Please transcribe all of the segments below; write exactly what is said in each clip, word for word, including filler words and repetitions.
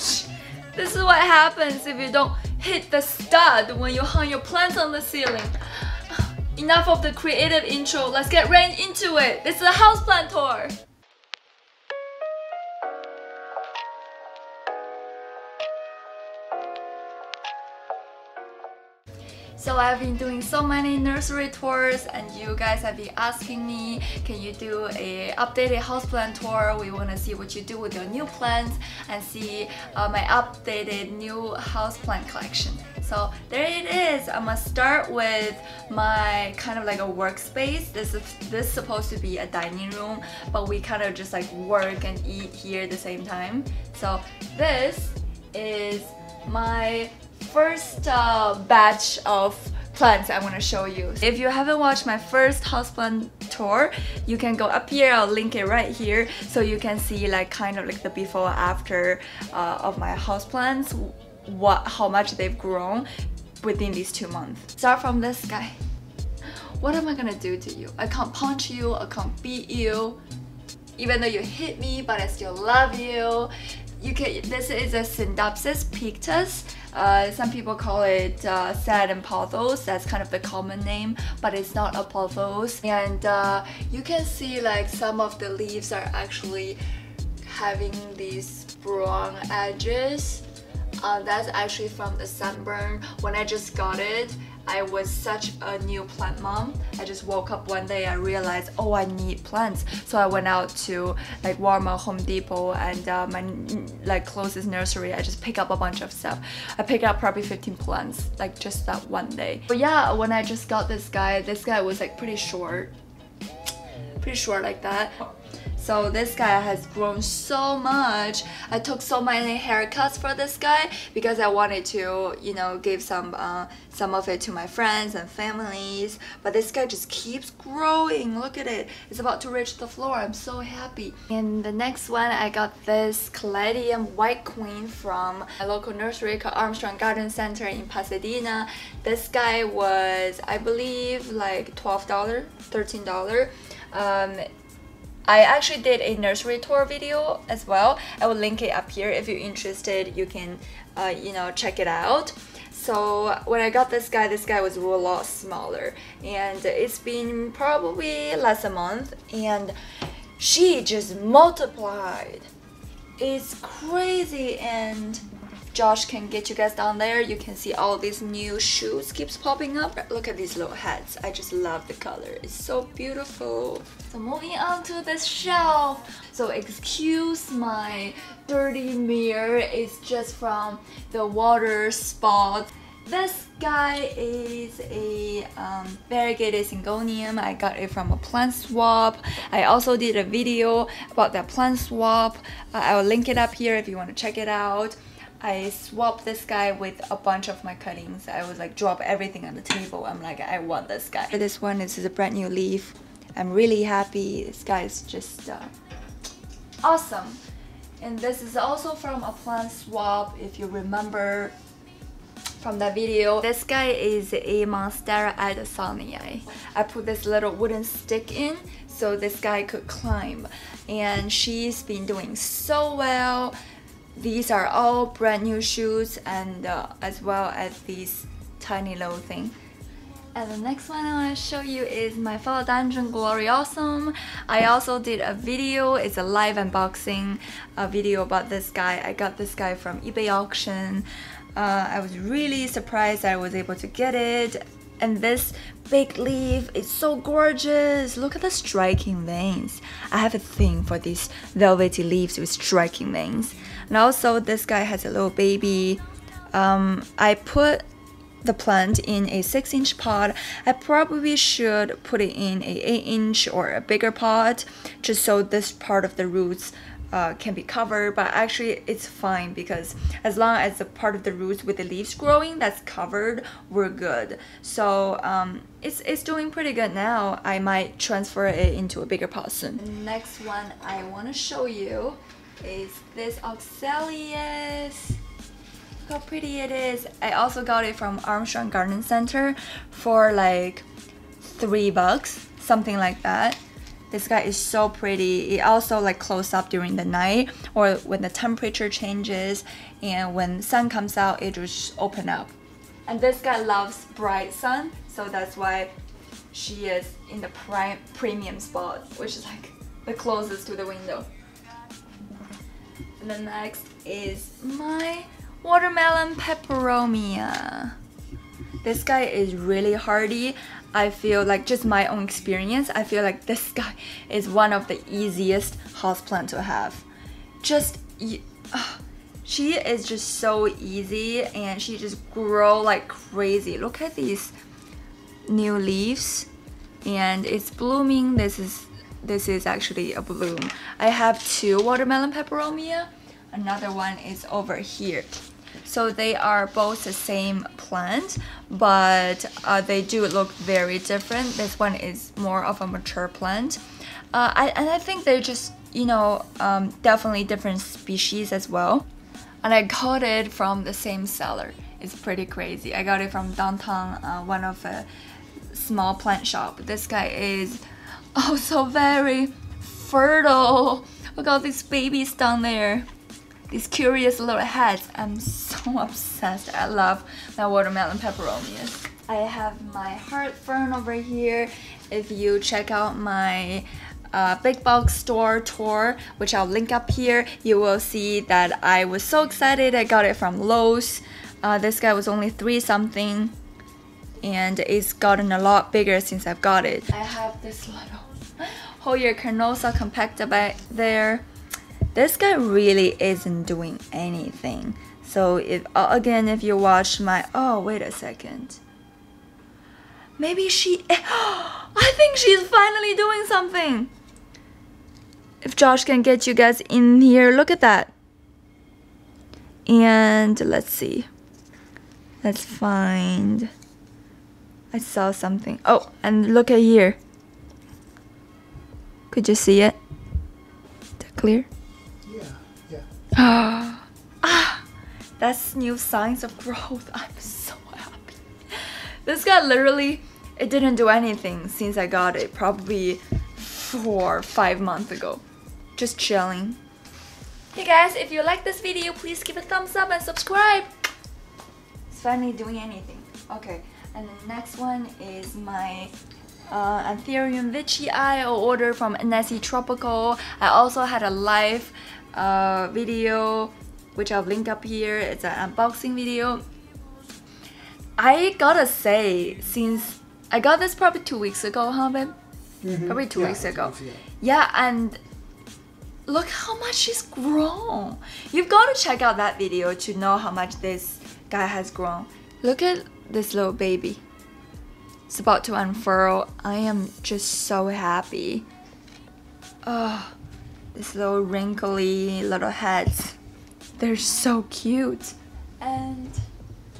Ouch! This is what happens if you don't hit the stud when you hung your plants on the ceiling. Enough of the creative intro, let's get right into it! This is a houseplant tour! So I've been doing so many nursery tours and you guys have been asking me, can you do a updated houseplant tour? We want to see what you do with your new plants and see uh, my updated new houseplant collection. So there it is. I'm gonna start with my kind of like a workspace. This is this is supposed to be a dining room, but we kind of just like work and eat here at the same time. So this is my first uh, batch of plants I want to show you. If you haven't watched my first houseplant tour, you can go up here, I'll link it right here, so you can see like kind of like the before after uh, of my houseplants, what how much they've grown within these two months. Start from this guy. What am I gonna do to you? I can't punch you, I can't beat you, even though you hit me, but I still love you. You can, this is a Syngonium pictus. Uh, some people call it uh, sad and pothos. That's kind of the common name, but it's not a pothos. And uh, you can see like some of the leaves are actually having these brown edges. Uh, that's actually from the sunburn. When I just got it, I was such a new plant mom. I just woke up one day, I realized, oh, I need plants. So I went out to like Walmart, Home Depot, and uh, my like closest nursery. I just picked up a bunch of stuff. I picked up probably fifteen plants, like just that one day. But yeah, when I just got this guy, this guy was like pretty short, pretty short like that. So this guy has grown so much. I took so many haircuts for this guy because I wanted to, you know, give some uh, some of it to my friends and families. But this guy just keeps growing. Look at it. It's about to reach the floor. I'm so happy. And the next one, I got this Caladium White Queen from a local nursery called Armstrong Garden Center in Pasadena. This guy was, I believe, like twelve dollars, thirteen dollars. Um, I actually did a nursery tour video as well. I will link it up here. If you're interested, you can, uh, you know, check it out. So when I got this guy, this guy was a lot smaller, and it's been probably less a month, and she just multiplied. It's crazy, and Josh can get you guys down there. You can see all these new shoots keeps popping up. Look at these little heads. I just love the color. It's so beautiful. So moving on to this shelf. So excuse my dirty mirror, it's just from the water spot. This guy is a um, variegated Syngonium. I got it from a plant swap. I also did a video about that plant swap. Uh, I will link it up here if you want to check it out. I swapped this guy with a bunch of my cuttings. I was like, drop everything on the table. I'm like, I want this guy. This one, this is a brand new leaf. I'm really happy. This guy is just uh, awesome. And this is also from a plant swap, if you remember from that video. This guy is a Monstera Adansonii. I put this little wooden stick in so this guy could climb. And she's been doing so well. These are all brand new shoots, and uh, as well as these tiny little thing. And the next one I want to show you is my Philodendron Gloriosum. I also did a video, it's a live unboxing a video about this guy. I got this guy from eBay auction. Uh, I was really surprised I was able to get it. And this big leaf is so gorgeous. Look at the striking veins. I have a thing for these velvety leaves with striking veins. And also this guy has a little baby. Um, I put the plant in a six inch pot. I probably should put it in a eight inch or a bigger pot, just so this part of the roots uh, can be covered, but actually it's fine because as long as the part of the roots with the leaves growing that's covered, we're good. So um, it's, it's doing pretty good now. I might transfer it into a bigger pot soon. The next one I want to show you is this Auxilius. How pretty it is. I also got it from Armstrong Garden Center for like three bucks, something like that. This guy is so pretty. It also like closes up during the night or when the temperature changes, and when sun comes out, it just opens up. And this guy loves bright sun, so that's why she is in the prime premium spot, which is like the closest to the window. And the next is my watermelon peperomia. This guy is really hardy. I feel like, just my own experience, I feel like this guy is one of the easiest houseplant to have. Just, uh, she is just so easy, and she just grows like crazy. Look at these new leaves, and it's blooming. This is this is actually a bloom. I have two watermelon peperomia. Another one is over here. So they are both the same plant, but uh, they do look very different. This one is more of a mature plant. Uh, I, and I think they're just, you know, um, definitely different species as well. And I got it from the same seller. It's pretty crazy. I got it from downtown, uh, one of a small plant shop. This guy is also very fertile. Look at all these babies down there. These curious little heads. I'm so obsessed. I love my watermelon peperomias. I have my heart fern over here. If you check out my uh, big box store tour, which I'll link up here, you will see that I was so excited. I got it from Lowe's. Uh, this guy was only three something, and it's gotten a lot bigger since I've got it. I have this little Hoya Carnosa compacta back there. This guy really isn't doing anything. So if uh, again, if you watch my, oh wait a second, maybe she, I think she's finally doing something. If Josh can get you guys in here, look at that. And let's see, let's find, I saw something. Oh, and look at here. Could you see it? Is that clear? Ah, that's new signs of growth. I'm so happy. This guy literally, it didn't do anything since I got it, probably four or five months ago. Just chilling. Hey guys, if you like this video, please give it a thumbs up and subscribe. It's finally doing anything. Okay, and the next one is my Uh, Anthurium Veitchii. I ordered from N S E Tropical. I also had a live uh, video, which I'll link up here. It's an unboxing video. I gotta say, since I got this probably two weeks ago, huh babe? Mm-hmm. Probably two yeah, weeks ago. Yeah. yeah, and look how much she's grown. You've gotta check out that video to know how much this guy has grown. Look at this little baby. It's about to unfurl. I am just so happy. Oh, this little wrinkly little heads. They're so cute. And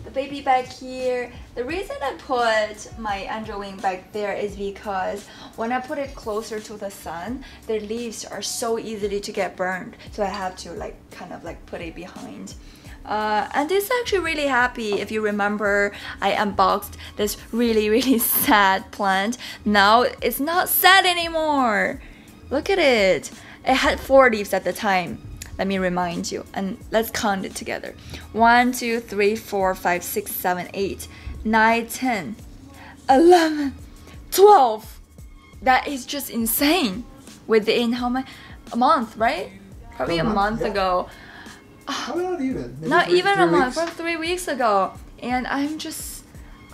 the baby back here. The reason I put my angel wing back there is because when I put it closer to the sun, their leaves are so easily to get burned. So I have to like kind of like put it behind. Uh, and it's actually really happy. If you remember, I unboxed this really really sad plant. Now it's not sad anymore. Look at it. It had four leaves at the time. Let me remind you, and let's count it together. one, two, three, four, five, six, seven, eight, nine, ten, eleven, twelve. That is just insane. Within how much? A month, right? Probably a month ago. How about even? Maybe Not three, even three a month, from three weeks ago, and I'm just,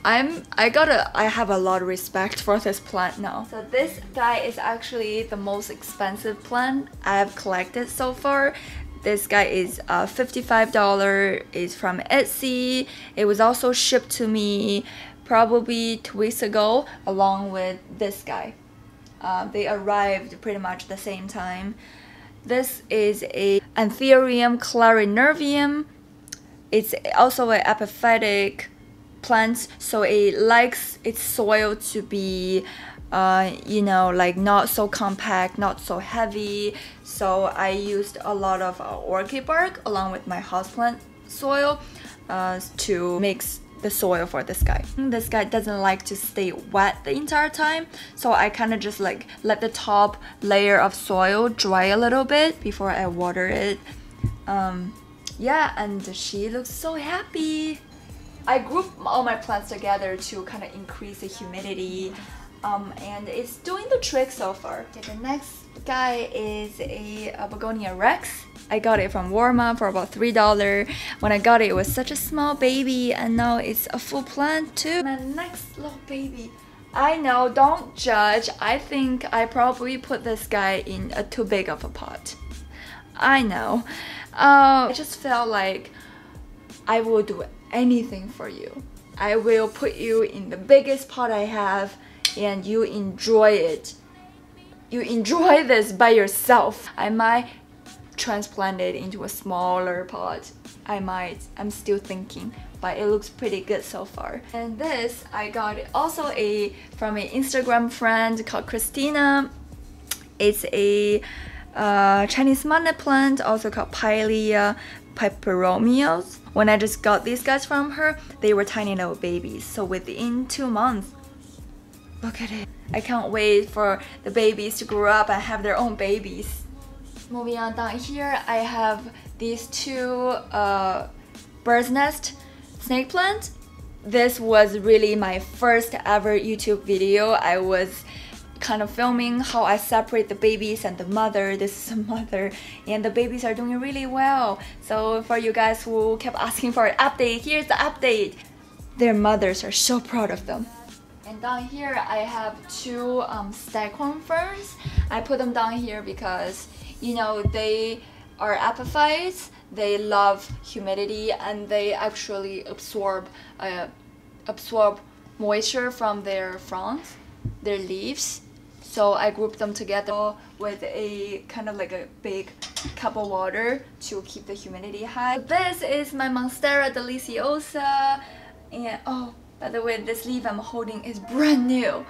I'm, I gotta, I have a lot of respect for this plant now. So this guy is actually the most expensive plant I have collected so far. This guy is uh, fifty-five dollars. It's from Etsy. It was also shipped to me probably two weeks ago, along with this guy. Uh, they arrived pretty much the same time. This is a Anthurium clarinervium. It's also an epiphytic plant, so it likes its soil to be, uh, you know, like not so compact, not so heavy. So I used a lot of uh, orchid bark along with my houseplant soil uh, to mix the soil for this guy. This guy doesn't like to stay wet the entire time, so I kind of just like let the top layer of soil dry a little bit before I water it. Um, yeah, and she looks so happy. I group all my plants together to kind of increase the humidity, um, and it's doing the trick so far. Okay, the next guy is a, a Begonia rex. I got it from Walmart for about three dollars. When I got it, it was such a small baby, and now it's a full plant too. My next little baby. I know, don't judge. I think I probably put this guy in a too big of a pot. I know. Uh, I just felt like I will do anything for you. I will put you in the biggest pot I have and you enjoy it. You enjoy this by yourself. I might transplant it into a smaller pot. I might. I'm still thinking, but it looks pretty good so far. And this, I got also a from an Instagram friend called Christina. It's a uh, Chinese money plant, also called Pilea peperomioides. When I just got these guys from her, they were tiny little babies. So within two months, look at it. I can't wait for the babies to grow up and have their own babies. Moving on down here, I have these two uh, bird's nest snake plants. This was really my first ever YouTube video. I was kind of filming how I separate the babies and the mother. This is the mother, and the babies are doing really well. So for you guys who kept asking for an update, here's the update. Their mothers are so proud of them. And down here I have two um, staghorn ferns. I put them down here because, you know, they are epiphytes, they love humidity, and they actually absorb uh, absorb moisture from their fronds, their leaves. So I grouped them together with a kind of like a big cup of water to keep the humidity high. This is my Monstera Deliciosa, and oh, by the way, this leaf I'm holding is brand new,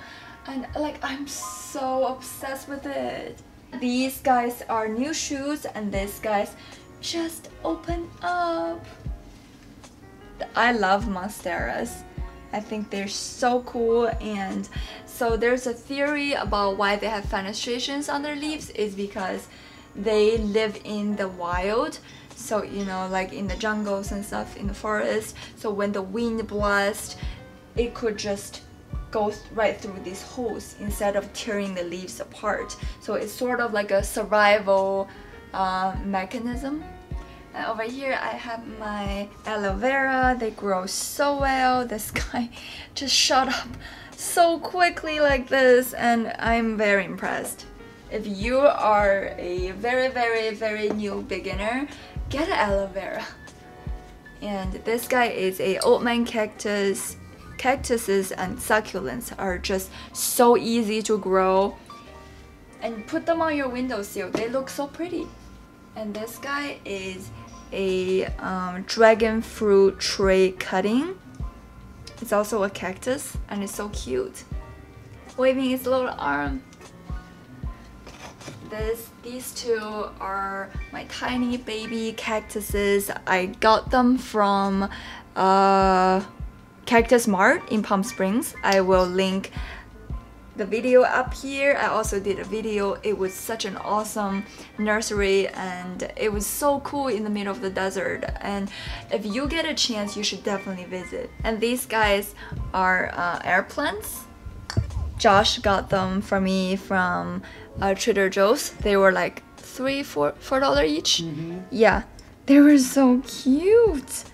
and like I'm so obsessed with it. These guys are new shoots, and these guys just open up. I love monsteras. I think they're so cool, and so there's a theory about why they have fenestrations on their leaves is because they live in the wild. So, you know, like in the jungles and stuff, in the forest. So when the wind blasts, it could just go right through these holes instead of tearing the leaves apart. So it's sort of like a survival uh, mechanism. And over here I have my aloe vera. They grow so well. This guy just shot up so quickly like this, and I'm very impressed. If you are a very, very, very new beginner, get an aloe vera. And this guy is a old man cactus. Cactuses and succulents are just so easy to grow. And put them on your windowsill, they look so pretty. And this guy is a um, dragon fruit tray cutting. It's also a cactus, and it's so cute. Waving its little arm. This, these two are my tiny baby cactuses. I got them from uh, Cactus Mart in Palm Springs. I will link the video up here. I also did a video. It was such an awesome nursery, and it was so cool in the middle of the desert. And if you get a chance, you should definitely visit. And these guys are uh, air plants. Josh got them for me from uh, Trader Joe's. They were like three, four, four dollars each. Mm-hmm. Yeah, they were so cute.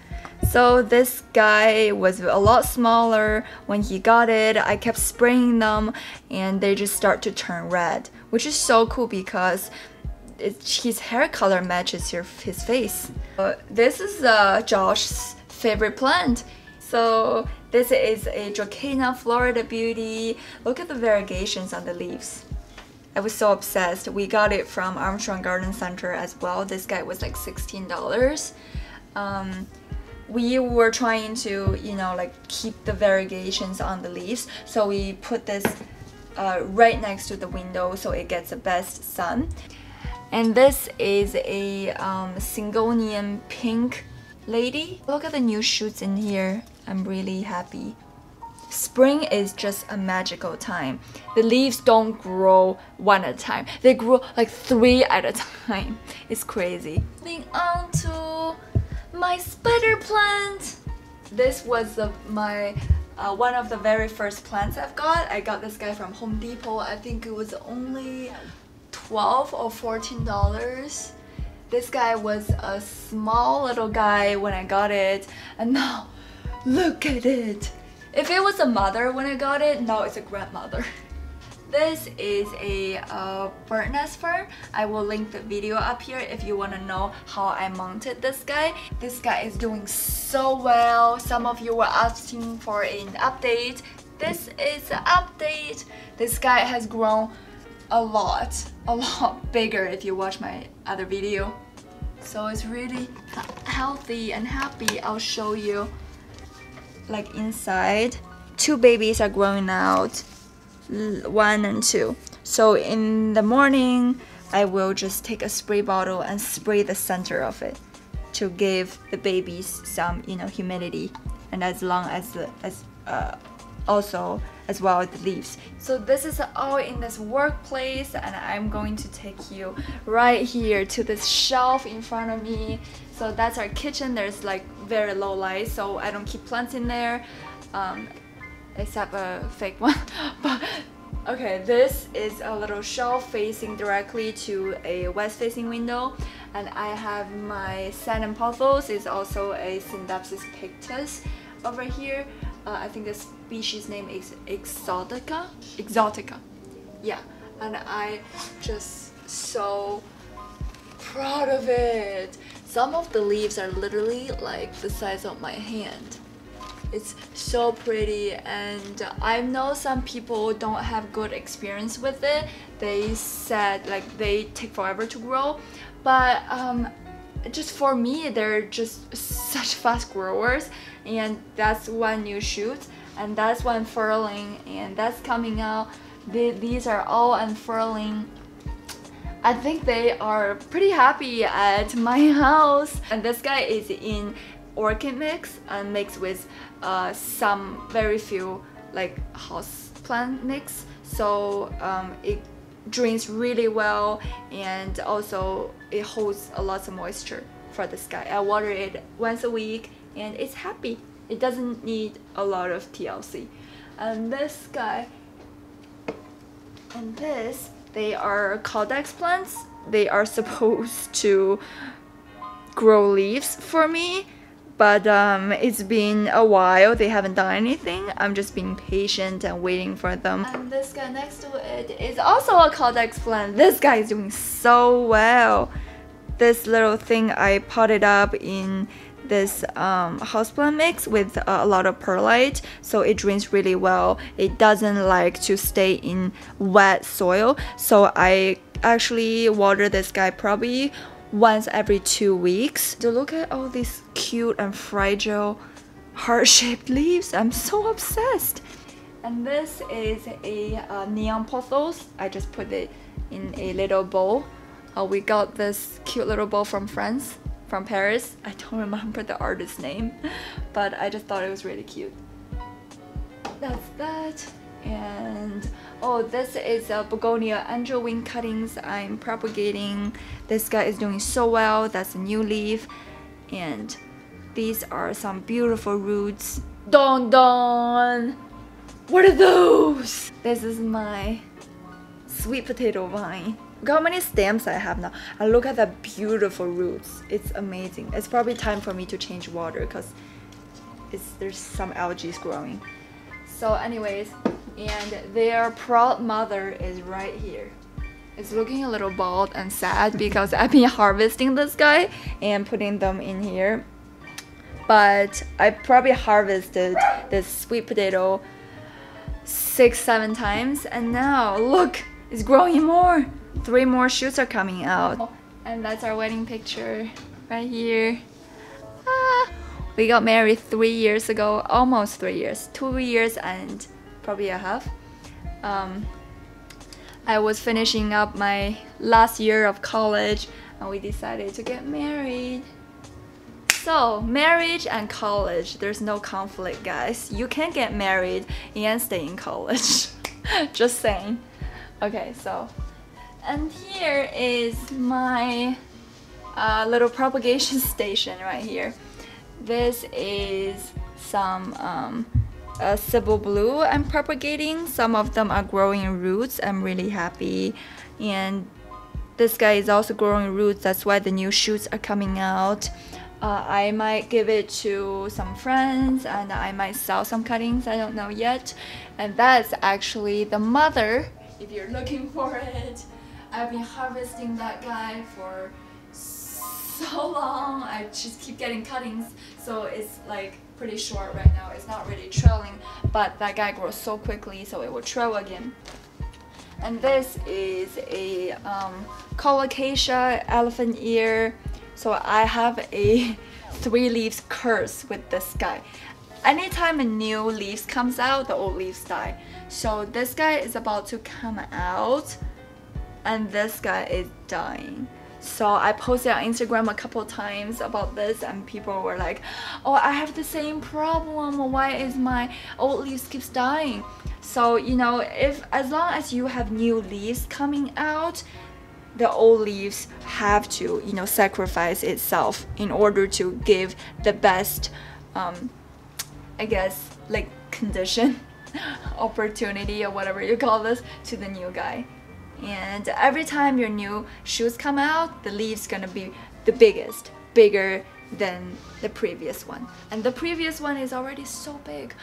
So this guy was a lot smaller when he got it. I kept spraying them, and they just start to turn red, which is so cool because it, his hair color matches your, his face. Uh, this is uh, Josh's favorite plant. So this is a Dracaena Florida Beauty. Look at the variegations on the leaves. I was so obsessed. We got it from Armstrong Garden Center as well. This guy was like sixteen dollars. Um, We were trying to, you know, like keep the variegations on the leaves, so we put this uh, right next to the window so it gets the best sun. And this is a um, Syngonium pink lady. Look at the new shoots in here. I'm really happy. Spring is just a magical time. The leaves don't grow one at a time. They grow like three at a time. It's crazy. Moving on to my spider plant. This was the, my uh, one of the very first plants I've got. I got this guy from Home Depot. I think it was only twelve or fourteen dollars. This guy was a small little guy when I got it, and now look at it. If it was a mother when I got it, now it's a grandmother. This is a uh, bird nest fern. I will link the video up here if you want to know how I mounted this guy. This guy is doing so well. Some of you were asking for an update. This is an update. This guy has grown a lot, a lot bigger if you watch my other video. So it's really healthy and happy. I'll show you. Like inside, two babies are growing out, one and two. So in the morning, I will just take a spray bottle and spray the center of it to give the babies some, you know, humidity, and as long as the, as uh, also as well as the leaves. So this is all in this workplace, and I'm going to take you right here to this shelf in front of me. So that's our kitchen. There's like very low light, so I don't keep plants in there, um, except a fake one. But okay, this is a little shelf facing directly to a west-facing window, and I have my Sanum pothos. It's also a Syngonium pictus over here. Uh, I think the species name is Exotica. Exotica, yeah. And I just so proud of it. Some of the leaves are literally like the size of my hand. It's so pretty, and I know some people don't have good experience with it. They said like they take forever to grow, but um, just for me, they're just such fast growers, and that's one new shoot, and that's one furling, and that's coming out. They, these are all unfurling. I think they are pretty happy at my house. And this guy is in orchid mix and mixed with uh, some very few like house plant mix, so um, it drains really well, and also it holds a lot of moisture for this guy. I water it once a week, and it's happy. It doesn't need a lot of T L C. And this guy and this, they are caudex plants. They are supposed to grow leaves for me, but um, it's been a while. They haven't done anything. I'm just being patient and waiting for them. And this guy next to it is also a caudex plant. This guy is doing so well. This little thing I potted up in this um, houseplant mix with uh, a lot of perlite, so it drains really well. It doesn't like to stay in wet soil, so I actually water this guy probably once every two weeks. So look at all these cute and fragile heart-shaped leaves. I'm so obsessed. And this is a uh, neon pothos. I just put it in a little bowl. Uh, we got this cute little bowl from France. From Paris. I don't remember the artist's name, but I just thought it was really cute. That's that. And oh, this is a begonia angel wing cuttings I'm propagating. This guy is doing so well. That's a new leaf, and these are some beautiful roots. Don don, what are those? This is my sweet potato vine. Look how many stems I have now, and look at the beautiful roots. It's amazing. It's probably time for me to change water because there's some algae growing. So anyways, and their proud mother is right here. It's looking a little bald and sad because I've been harvesting this guy and putting them in here, but I probably harvested this sweet potato six, seven times, and now look, it's growing more. Three more shoots are coming out. And that's our wedding picture right here. Ah, we got married three years ago, almost three years, two years and probably a half. Um, I was finishing up my last year of college, and we decided to get married. So, marriage and college, there's no conflict, guys. You can get married and stay in college. Just saying. Okay, so, and here is my uh, little propagation station right here. This is some um, uh, Cebu Blue I'm propagating. Some of them are growing roots. I'm really happy. And this guy is also growing roots. That's why the new shoots are coming out. Uh, I might give it to some friends and I might sell some cuttings. I don't know yet. And that's actually the mother, if you're looking for it. I've been harvesting that guy for so long. I just keep getting cuttings, so it's like pretty short right now. It's not really trailing, but that guy grows so quickly, so it will trail again. And this is a um, Colocasia elephant ear. So I have a three leaves curse with this guy. Anytime a new leaf comes out, the old leaves die. So this guy is about to come out, and this guy is dying. So I posted on Instagram a couple times about this, and people were like, oh, I have the same problem. Why is my old leaves keeps dying? So, you know, if as long as you have new leaves coming out, the old leaves have to, you know, sacrifice itself in order to give the best, um, I guess, like condition, opportunity, or whatever you call this, to the new guy. And every time your new shoots come out, the leaves gonna be the biggest, bigger than the previous one. And the previous one is already so big.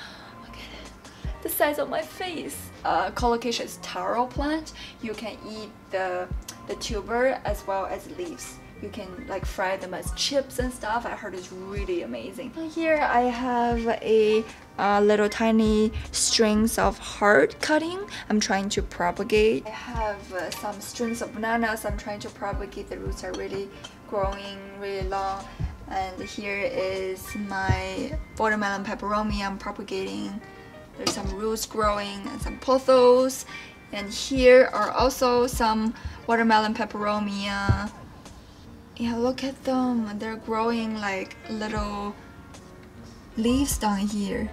Look at it, the size of my face. Uh, Colocasia is taro plant. You can eat the the tuber as well as leaves. You can like fry them as chips and stuff. I heard it's really amazing. Here I have a uh, little tiny strings of heart cutting I'm trying to propagate. I have uh, some strings of bananas I'm trying to propagate. The roots are really growing really long. And here is my watermelon peperomia I'm propagating. There's some roots growing and some pothos. And here are also some watermelon peperomia. Yeah, look at them. They're growing like little leaves down here.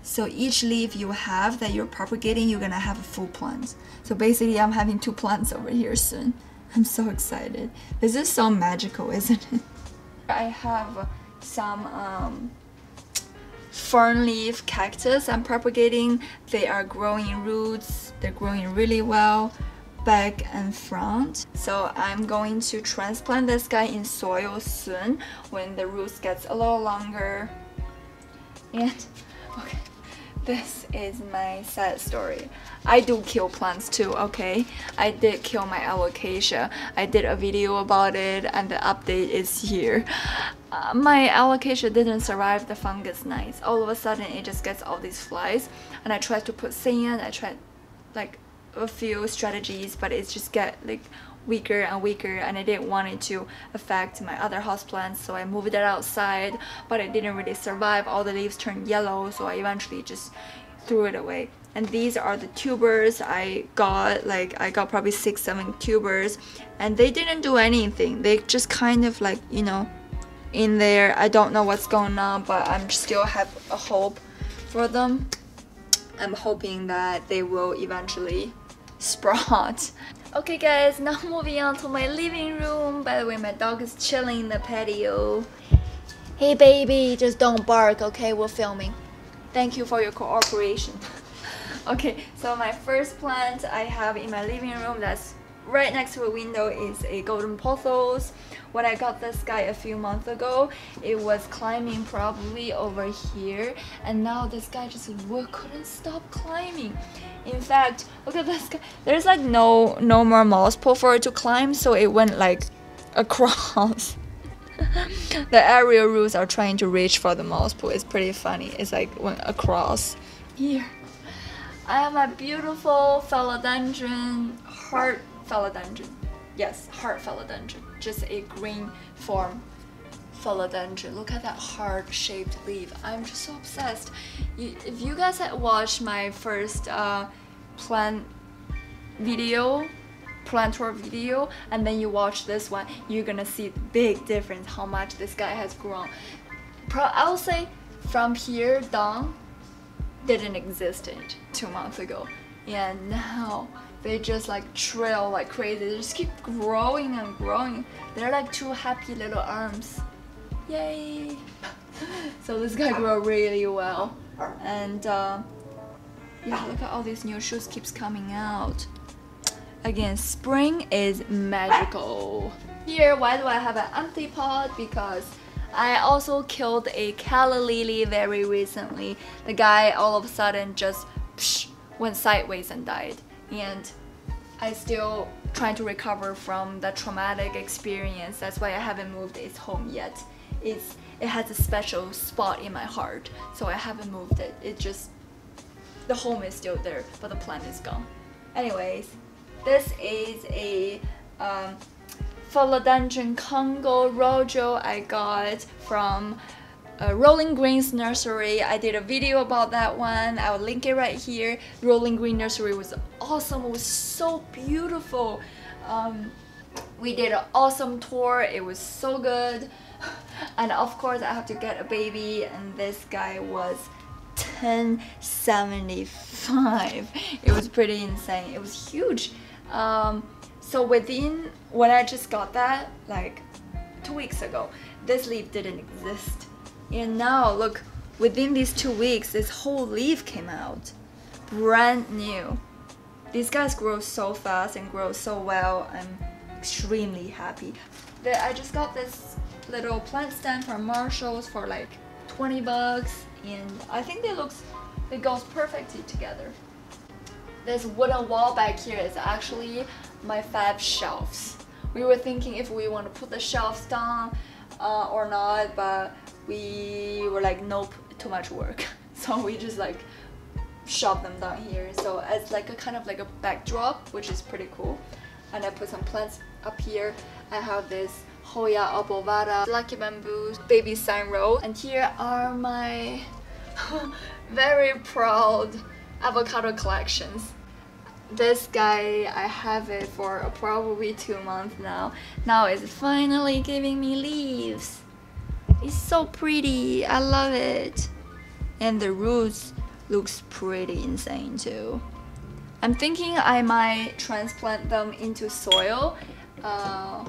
So each leaf you have that you're propagating, you're gonna have a full plant. So basically I'm having two plants over here soon. I'm so excited. This is so magical, isn't it? I have some um, fern leaf cactus I'm propagating. They are growing roots. They're growing really well, back and front. So I'm going to transplant this guy in soil soon when the roots gets a little longer. And okay, this is my sad story. I do kill plants too, okay? I did kill my Alocasia. I did a video about it and the update is here. Uh, my Alocasia didn't survive the fungus nights. All of a sudden it just gets all these flies, and I tried to put sand, I tried like a few strategies, but it's just get like weaker and weaker, and I didn't want it to affect my other houseplants, so I moved it outside, but it didn't really survive. All the leaves turned yellow, so I eventually just threw it away. And these are the tubers I got. Like I got probably six seven tubers, and they didn't do anything. They just kind of like, you know, in there. I don't know what's going on, but I'm still have a hope for them. I'm hoping that they will eventually sprout. Okay guys, now moving on to my living room. By the way, my dog is chilling in the patio. Hey baby, just don't bark, okay? We're filming. Thank you for your cooperation. Okay, so my first plant I have in my living room that's right next to a window is a golden pothos. When I got this guy a few months ago, it was climbing probably over here, and now this guy just couldn't stop climbing. In fact, look at this guy. There's like no no more moss pole for it to climb, so it went like across. The aerial roots are trying to reach for the moss pole. It's pretty funny. It's like went across here. I have my beautiful philodendron heart. Philodendron, yes, heart philodendron, just a green form philodendron. Look at that heart-shaped leaf. I'm just so obsessed. You, if you guys had watched my first uh, plant video, planter video and then you watch this one, you're gonna see the big difference how much this guy has grown. Pro I'll say from here down didn't exist it two months ago, and now they just like trail like crazy. They just keep growing and growing. They're like two happy little arms. Yay! So this guy grew really well, and uh, yeah, look at all these new shoots keeps coming out. Again, spring is magical. Here, why do I have an empty pot? Because I also killed a calla lily very recently. The guy all of a sudden just psh, went sideways and died. And I still trying to recover from that traumatic experience. That's why I haven't moved it home yet. It's, it has a special spot in my heart, so I haven't moved it. It just, the home is still there, but the plant is gone. Anyways, this is a um, Philodendron Congo Rojo I got from uh, Rolling Greens Nursery. I did a video about that one. I will link it right here. Rolling Green Nursery was awesome. It was so beautiful. Um, we did an awesome tour. It was so good. And of course, I have to get a baby. And this guy was ten seventy-five. It was pretty insane. It was huge. Um, So within, when I just got that, like two weeks ago, this leaf didn't exist. And now look, within these two weeks, this whole leaf came out. Brand new. These guys grow so fast and grow so well. I'm extremely happy. I just got this little plant stand from Marshalls for like twenty bucks. And I think they looks, it goes perfectly together. This wooden wall back here is actually my fab shelves. We were thinking if we want to put the shelves down uh, or not, but we were like, nope, too much work. So we just like shoved them down here. So it's like a kind of like a backdrop, which is pretty cool. And I put some plants up here. I have this Hoya Obovata, lucky bamboos, baby sign rose, and here are my very proud avocado collections. This guy, I have it for probably two months now. Now it's finally giving me leaves. It's so pretty, I love it. And the roots looks pretty insane too. I'm thinking I might transplant them into soil, uh,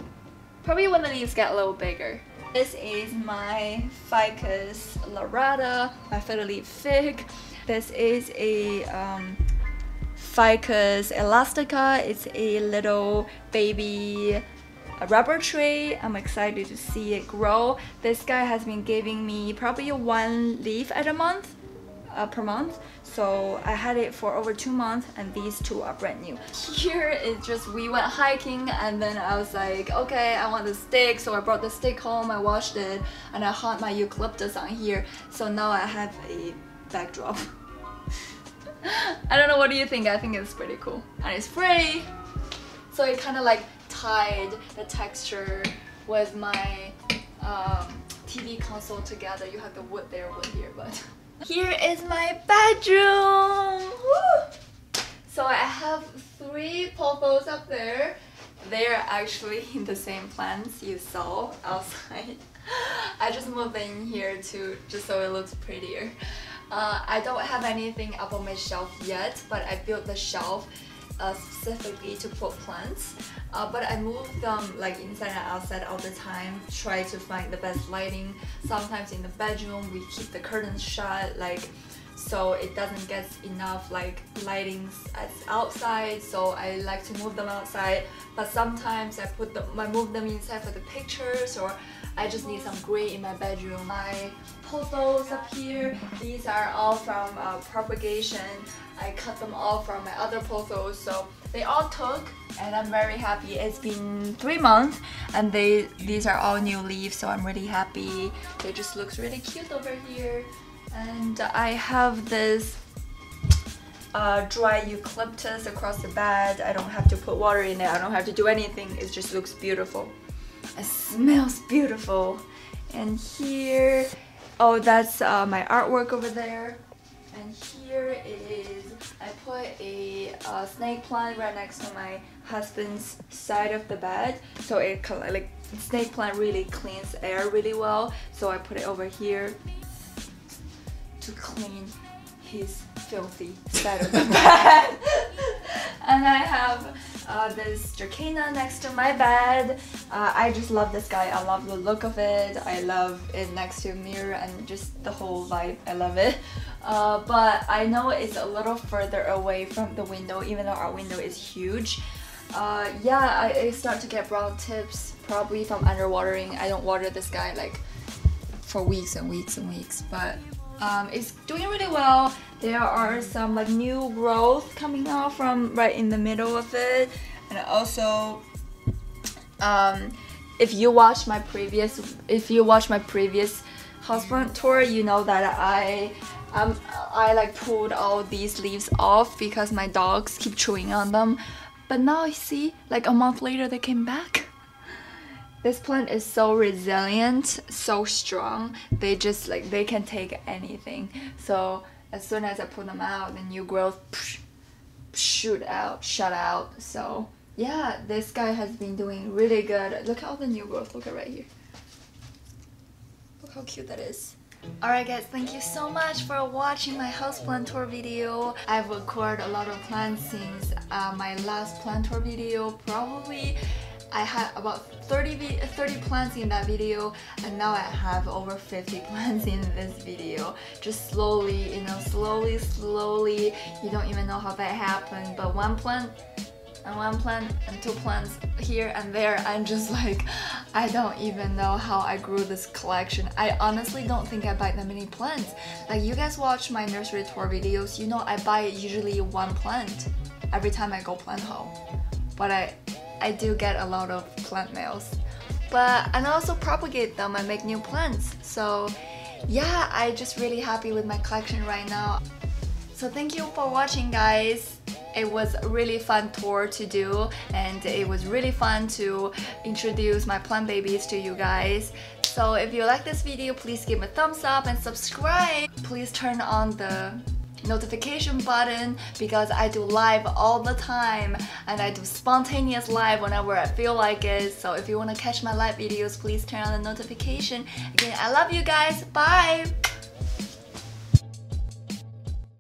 probably when the leaves get a little bigger. This is my Ficus lyrata, my fiddle leaf fig. This is a um, Ficus elastica. It's a little baby rubber tree. I'm excited to see it grow. This guy has been giving me probably one leaf at a month, uh, per month. So I had it for over two months and these two are brand new. Here is just, we went hiking and then I was like, okay, I want the stick. So I brought the stick home, I washed it, and I hung my eucalyptus on here. So now I have a backdrop. I don't know, what do you think? I think it's pretty cool and it's free, so it kind of like tied the texture with my um, T V console together. You have the wood there, wood here, but here is my bedroom. Woo! So I have three pothos up there. They are actually the same plants you saw outside. I just moved in here too, just so it looks prettier. Uh, I don't have anything up on my shelf yet, but I built the shelf uh, specifically to put plants. Uh, but I move them like inside and outside all the time, try to find the best lighting. Sometimes in the bedroom, we keep the curtains shut, like so it doesn't get enough like lightings as outside. So I like to move them outside, but sometimes I put them, I move them inside for the pictures, or I just need some gray in my bedroom. My pothos up here, these are all from uh, propagation. I cut them off from my other pothos, so they all took, and I'm very happy. It's been three months, and they these are all new leaves, so I'm really happy. They just looks really cute over here. And I have this uh, dry eucalyptus across the bed. I don't have to put water in it. I don't have to do anything. It just looks beautiful. It smells beautiful. And here, oh, that's uh, my artwork over there. And here is I put a uh, snake plant right next to my husband's side of the bed, so it like snake plant really cleans air really well, so I put it over here to clean his filthy side of the bed. And I have uh, this Dracaena next to my bed. Uh, I just love this guy. I love the look of it. I love it next to a mirror and just the whole vibe. I love it. Uh, but I know it's a little further away from the window, even though our window is huge. Uh, yeah, I, I start to get brown tips probably from underwatering. I don't water this guy like for weeks and weeks and weeks, but um, it's doing really well. There are some like new growth coming out from right in the middle of it. And also, um, if you watch my previous, if you watch my previous house plant tour, you know that I, um, I like pulled all these leaves off because my dogs keep chewing on them. But now you see, like a month later, they came back. This plant is so resilient, so strong. They just like they can take anything. So as soon as I pull them out, the new growth psh, shoot out, shut out. So yeah, this guy has been doing really good. Look at all the new growth, look at right here. Look how cute that is. Alright guys, thank you so much for watching my houseplant tour video. I've recorded a lot of plants since uh, my last plant tour video. Probably I had about thirty plants in that video, and now I have over fifty plants in this video. Just slowly, you know, slowly, slowly. You don't even know how that happened, but one plant and one plant and two plants here and there. I'm just like, I don't even know how I grew this collection. I honestly don't think I buy that many plants. Like, you guys watch my nursery tour videos, you know I buy usually one plant every time I go plant haul. But I I do get a lot of plant mails, but and I also propagate them and make new plants. So yeah, I'm just really happy with my collection right now. So thank you for watching, guys. It was a really fun tour to do, and it was really fun to introduce my plant babies to you guys. So if you like this video, please give it a thumbs up and subscribe. Please turn on the notification button because I do live all the time, and I do spontaneous live whenever I feel like it. So if you want to catch my live videos, please turn on the notification. Again, I love you guys. Bye!